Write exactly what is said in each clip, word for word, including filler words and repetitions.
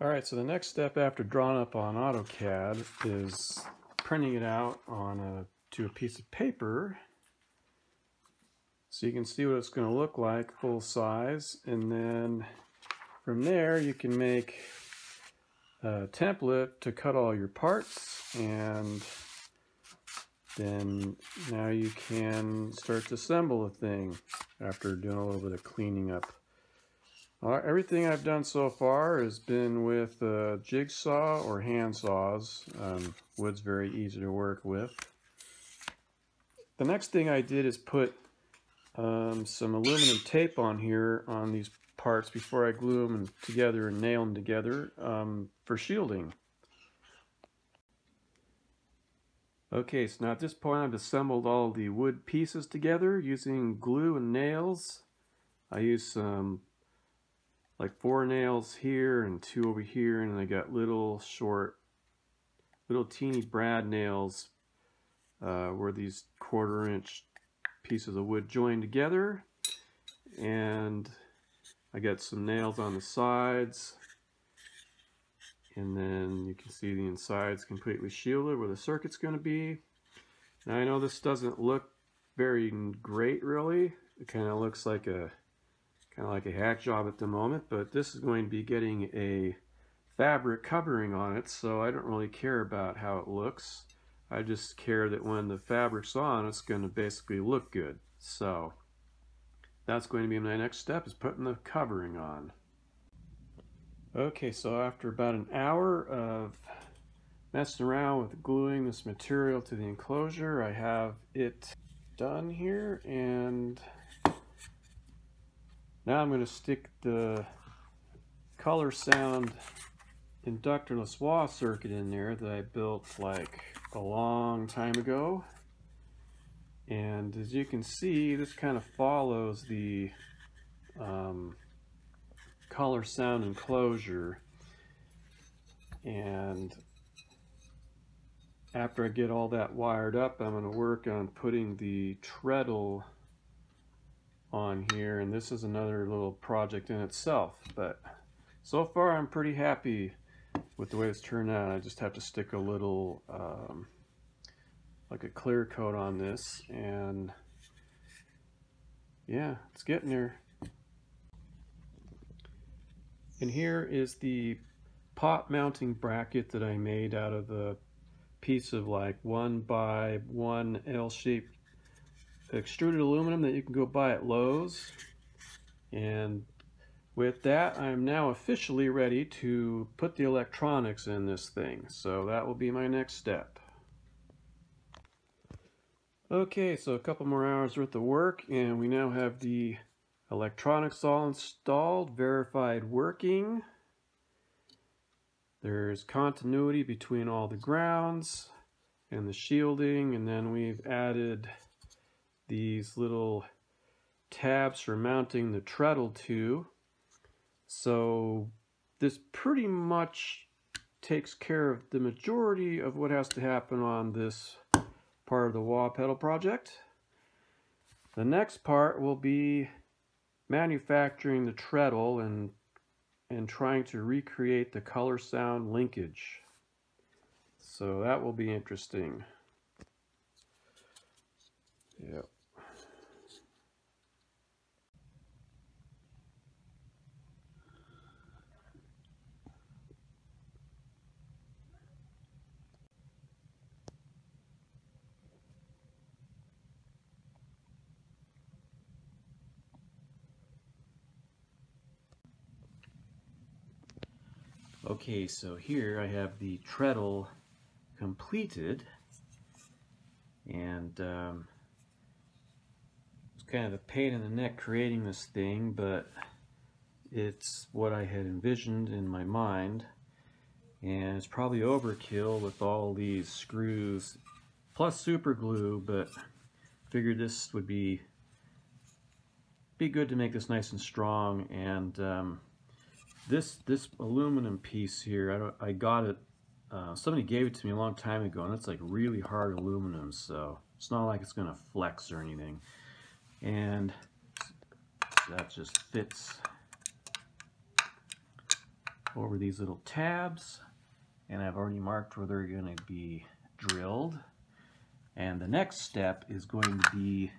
All right, so the next step after drawing up on AutoCAD is printing it out on a, to a piece of paper so you can see what it's going to look like full size, and then from there you can make a template to cut all your parts, and then now you can start to assemble a thing after doing a little bit of cleaning up. All right, everything I've done so far has been with a uh, jigsaw or hand saws. Um, wood's very easy to work with. The next thing I did is put um, some aluminum tape on here on these parts before I glue them together and nail them together um, for shielding. Okay, so now at this point I've assembled all the wood pieces together using glue and nails. I used some like four nails here and two over here, and I got little short, little teeny brad nails uh, where these quarter inch pieces of wood join together. And I got some nails on the sides, and then you can see the inside's completely shielded where the circuit's going to be. Now I know this doesn't look very great really, it kind of looks like a kind of like a hack job at the moment, but this is going to be getting a fabric covering on it, so I don't really care about how it looks. I just care that when the fabric's on, it's going to basically look good. So that's going to be my next step, is putting the covering on. Okay, so after about an hour of messing around with gluing this material to the enclosure, I have it done here, and now I'm going to stick the Colorsound inductorless wall circuit in there that I built like a long time ago. And as you can see, this kind of follows the um, Colorsound enclosure. And after I get all that wired up, I'm going to work on putting the treadle on here, and this is another little project in itself, but so far I'm pretty happy with the way it's turned out. I just have to stick a little um, like a clear coat on this, and yeah, it's getting there. And here is the pop mounting bracket that I made out of the piece of like one by one L-shaped extruded aluminum that you can go buy at Lowe's. And with that, I'm now officially ready to put the electronics in this thing, so that will be my next step. Okay, so a couple more hours worth of work, and we now have the electronics all installed, verified working. There's continuity between all the grounds and the shielding, and then we've added these little tabs for mounting the treadle to. So this pretty much takes care of the majority of what has to happen on this part of the wall pedal project. The next part will be manufacturing the treadle and, and trying to recreate the Colorsound linkage. So that will be interesting. Yep. Okay, so here I have the treadle completed, and um, it's kind of a pain in the neck creating this thing, but it's what I had envisioned in my mind, and it's probably overkill with all these screws plus super glue, but I figured this would be be good to make this nice and strong. And um, This this aluminum piece here, I, don't, I got it, uh, somebody gave it to me a long time ago, and it's like really hard aluminum, so it's not like it's going to flex or anything. And that just fits over these little tabs, and I've already marked where they're going to be drilled. And the next step is going to be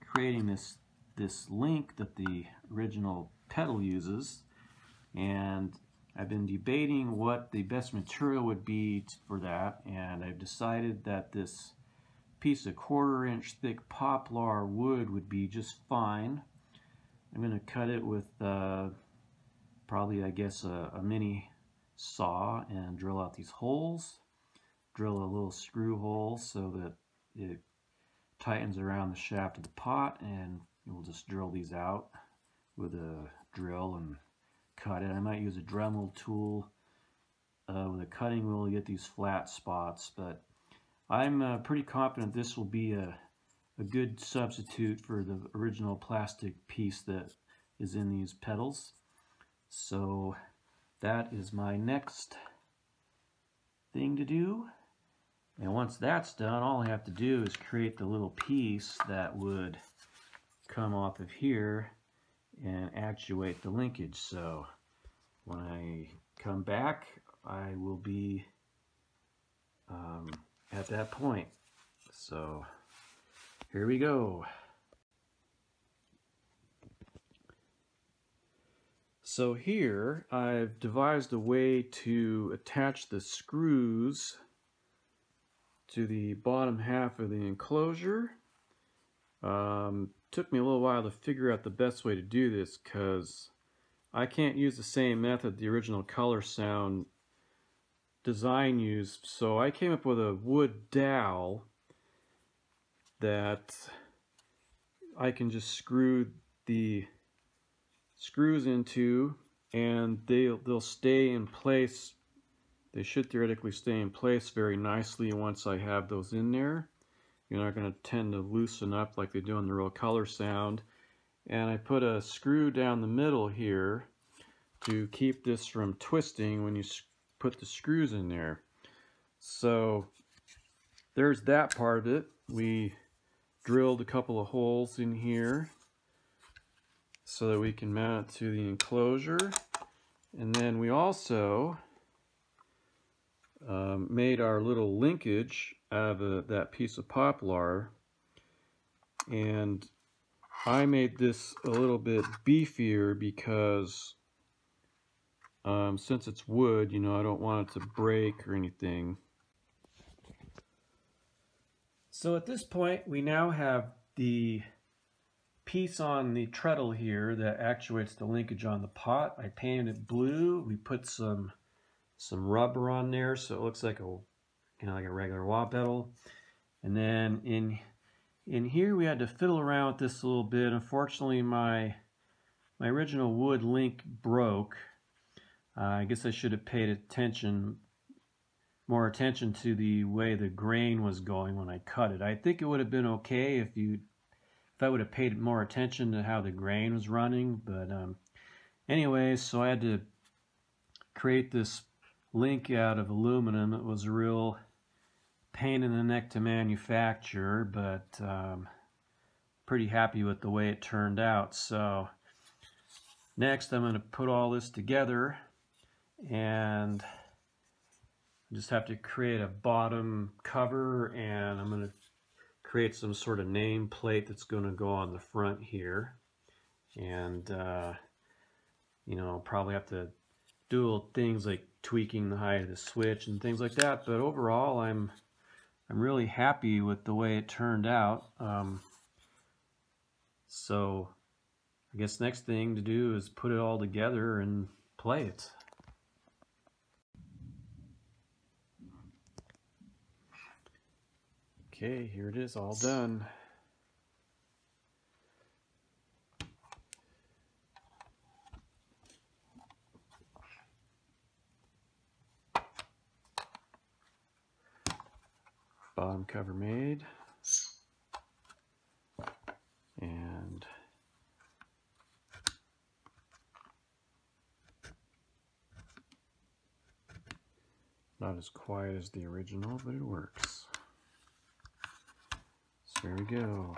creating this this link that the original pedal uses, and I've been debating what the best material would be for that, and I've decided that this piece of quarter inch thick poplar wood would be just fine. I'm going to cut it with uh, probably, I guess, a, a mini saw and drill out these holes. Drill a little screw hole so that it tightens around the shaft of the pot, and we'll just drill these out with a drill and cut it. I might use a Dremel tool uh, with a cutting wheel to get these flat spots, but I'm uh, pretty confident this will be a, a good substitute for the original plastic piece that is in these pedals. So that is my next thing to do. And once that's done, all I have to do is create the little piece that would come off of here and actuate the linkage. So when I come back, I will be um, at that point. So here we go. So here I've devised a way to attach the screws to the bottom half of the enclosure. Um, took me a little while to figure out the best way to do this, because I can't use the same method the original Colorsound design used, so I came up with a wood dowel that I can just screw the screws into, and they'll, they'll stay in place. They should theoretically stay in place very nicely once I have those in there. You're not going to tend to loosen up like they do in the real Colorsound. And I put a screw down the middle here to keep this from twisting when you put the screws in there. So there's that part of it. We drilled a couple of holes in here so that we can mount it to the enclosure. And then we also um, made our little linkage out of a, that piece of poplar. And I made this a little bit beefier because um, since it's wood, you know, I don't want it to break or anything. So at this point, we now have the piece on the treadle here that actuates the linkage on the pot. I painted it blue. We put some some rubber on there so it looks like a you know like a regular wah pedal. And then in in here we had to fiddle around with this a little bit. Unfortunately, my my original wood link broke. Uh, I guess I should have paid attention more attention to the way the grain was going when I cut it. I think it would have been okay if you I would have paid more attention to how the grain was running, but um, anyway, so I had to create this link out of aluminum. It was a real pain in the neck to manufacture, but um, pretty happy with the way it turned out. So next I'm going to put all this together, and I just have to create a bottom cover, and I'm going to create some sort of name plate that's going to go on the front here. And uh, you know, probably have to do little things like tweaking the height of the switch and things like that, but overall I'm I'm really happy with the way it turned out. Um, so I guess next thing to do is put it all together and play it. Okay, here it is, all done. Bottom cover made. And not as quiet as the original, but it works. There we go.